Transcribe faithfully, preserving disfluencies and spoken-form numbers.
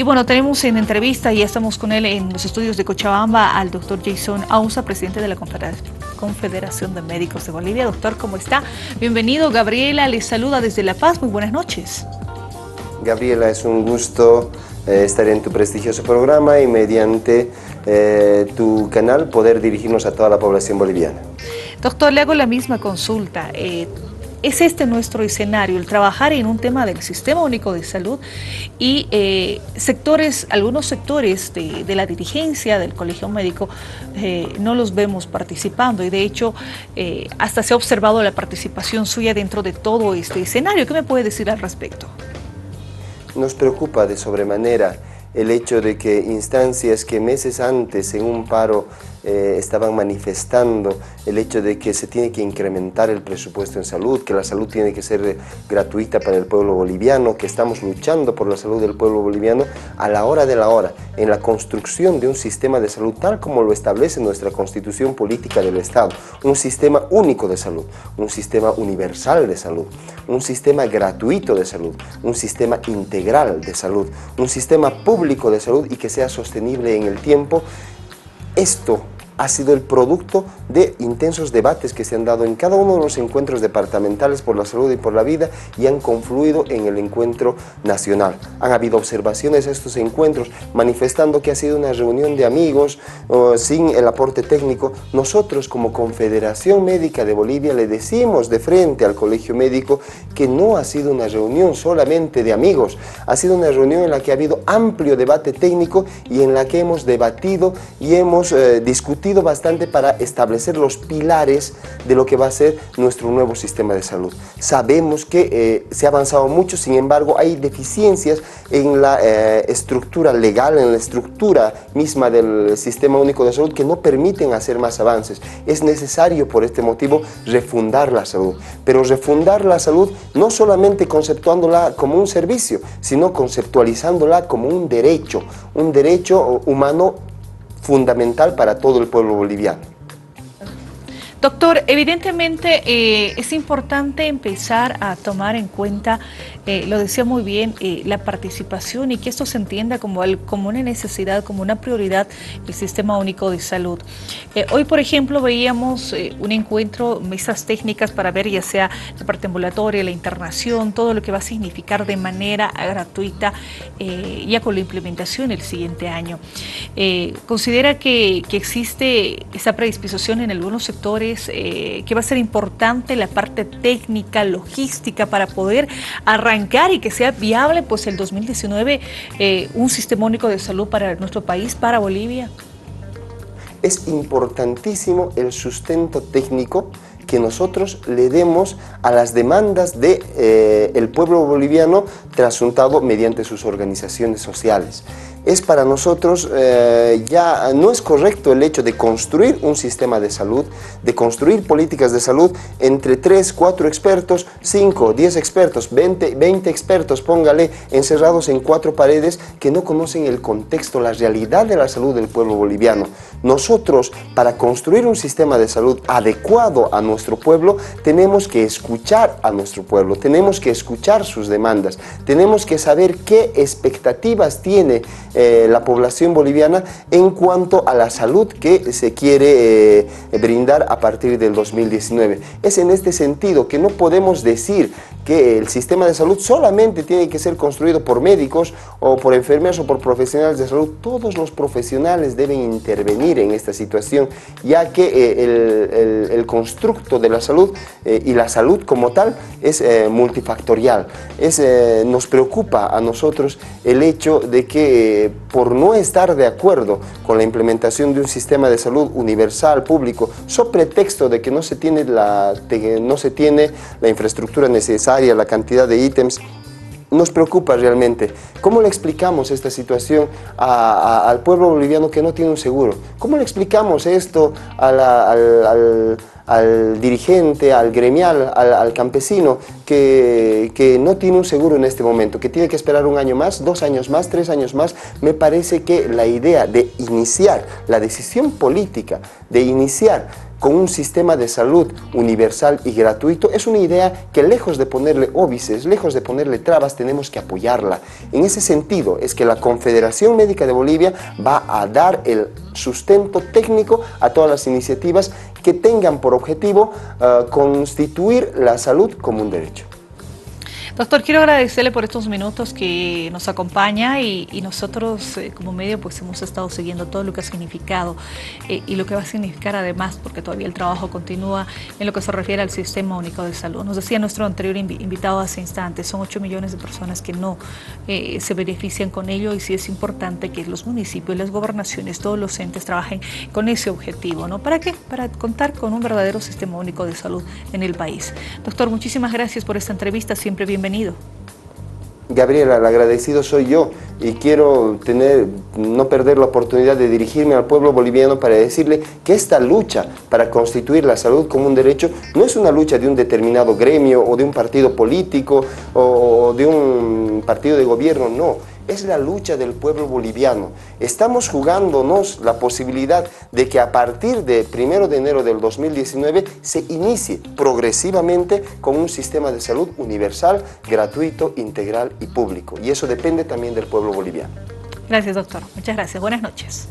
Y bueno, tenemos en entrevista, y ya estamos con él en los estudios de Cochabamba, al doctor Jeyson Auza, presidente de la Confederación de Médicos de Bolivia. Doctor, ¿cómo está? Bienvenido. Gabriela les saluda desde La Paz. Muy buenas noches. Gabriela, es un gusto eh, estar en tu prestigioso programa y mediante eh, tu canal poder dirigirnos a toda la población boliviana. Doctor, le hago la misma consulta. Eh, ¿Es este nuestro escenario, el trabajar en un tema del Sistema Único de Salud y eh, sectores, algunos sectores de, de la dirigencia del Colegio Médico eh, no los vemos participando? Y de hecho, eh, hasta se ha observado la participación suya dentro de todo este escenario. ¿Qué me puede decir al respecto? Nos preocupa de sobremanera el hecho de que instancias que meses antes en un paro eh, estaban manifestando el hecho de que se tiene que incrementar el presupuesto en salud, que la salud tiene que ser gratuita para el pueblo boliviano, que estamos luchando por la salud del pueblo boliviano, a la hora de la hora, en la construcción de un sistema de salud tal como lo establece nuestra Constitución Política del Estado, un sistema único de salud, un sistema universal de salud, un sistema gratuito de salud, un sistema integral de salud, un sistema público público de salud y que sea sostenible en el tiempo. Esto ha sido el producto de intensos debates que se han dado en cada uno de los encuentros departamentales por la salud y por la vida y han confluido en el encuentro nacional. Han habido observaciones a estos encuentros manifestando que ha sido una reunión de amigos uh, sin el aporte técnico. Nosotros como Confederación Médica de Bolivia le decimos de frente al Colegio Médico que no ha sido una reunión solamente de amigos, ha sido una reunión en la que ha habido amplio debate técnico y en la que hemos debatido y hemos eh, discutido bastante para establecer los pilares de lo que va a ser nuestro nuevo sistema de salud. Sabemos que eh, se ha avanzado mucho, sin embargo hay deficiencias en la eh, estructura legal, en la estructura misma del Sistema Único de Salud que no permiten hacer más avances. Es necesario por este motivo refundar la salud, pero refundar la salud no solamente conceptuándola como un servicio, sino conceptualizándola como un derecho, un derecho humano fundamental para todo el pueblo boliviano. Doctor, evidentemente eh, es importante empezar a tomar en cuenta, eh, lo decía muy bien, eh, la participación y que esto se entienda como, el, como una necesidad, como una prioridad del Sistema Único de Salud. Eh, hoy, por ejemplo, veíamos eh, un encuentro, mesas técnicas para ver ya sea la parte ambulatoria, la internación, todo lo que va a significar de manera gratuita eh, ya con la implementación el siguiente año. Eh, ¿Considera que, que existe esa predisposición en algunos sectores Eh, que va a ser importante la parte técnica, logística para poder arrancar y que sea viable pues el dos mil diecinueve eh, un sistema único de salud para nuestro país, para Bolivia? Es importantísimo el sustento técnico que nosotros le demos a las demandas del de, eh, pueblo boliviano trasuntado mediante sus organizaciones sociales. Es para nosotros eh, ya no es correcto el hecho de construir un sistema de salud, de construir políticas de salud entre tres, cuatro expertos, cinco, diez expertos, veinte, veinte expertos, póngale, encerrados en cuatro paredes que no conocen el contexto, la realidad de la salud del pueblo boliviano. Nosotros, para construir un sistema de salud adecuado a nuestro pueblo, tenemos que escuchar a nuestro pueblo, tenemos que escuchar sus demandas, tenemos que saber qué expectativas tiene Eh, la población boliviana en cuanto a la salud que se quiere eh, brindar a partir del dos mil diecinueve. Es en este sentido que no podemos decir que el sistema de salud solamente tiene que ser construido por médicos o por enfermeras o por profesionales de salud. Todos los profesionales deben intervenir en esta situación, ya que eh, el, el, el constructo de la salud eh, y la salud como tal es eh, multifactorial. Es, eh, nos preocupa a nosotros el hecho de que eh, por no estar de acuerdo con la implementación de un sistema de salud universal, público, sobre pretexto de que no se tiene la, no se tiene la infraestructura necesaria, la cantidad de ítems, nos preocupa realmente. ¿Cómo le explicamos esta situación a, a, al pueblo boliviano que no tiene un seguro? ¿Cómo le explicamos esto a la, al, al, al dirigente, al gremial, al, al campesino que, que no tiene un seguro en este momento, que tiene que esperar un año más, dos años más, tres años más? Me parece que la idea de iniciar la decisión política, de iniciar con un sistema de salud universal y gratuito es una idea que, lejos de ponerle óbices, lejos de ponerle trabas, tenemos que apoyarla. En ese sentido es que la Confederación Médica de Bolivia va a dar el sustento técnico a todas las iniciativas que tengan por objetivo uh, constituir la salud como un derecho. Doctor, quiero agradecerle por estos minutos que nos acompaña y, y nosotros eh, como medio pues hemos estado siguiendo todo lo que ha significado eh, y lo que va a significar además, porque todavía el trabajo continúa en lo que se refiere al Sistema Único de Salud. Nos decía nuestro anterior invitado hace instantes, son ocho millones de personas que no eh, se benefician con ello, y sí es importante que los municipios, las gobernaciones, todos los entes trabajen con ese objetivo, ¿no? ¿Para qué? Para contar con un verdadero Sistema Único de Salud en el país. Doctor, muchísimas gracias por esta entrevista, siempre bienvenido. Gabriela, el agradecido soy yo, y quiero tener, no perder la oportunidad de dirigirme al pueblo boliviano para decirle que esta lucha para constituir la salud como un derecho no es una lucha de un determinado gremio o de un partido político o de un partido de gobierno, no. Es la lucha del pueblo boliviano. Estamos jugándonos la posibilidad de que a partir del primero de enero del dos mil diecinueve se inicie progresivamente con un sistema de salud universal, gratuito, integral y público. Y eso depende también del pueblo boliviano. Gracias, doctor. Muchas gracias. Buenas noches.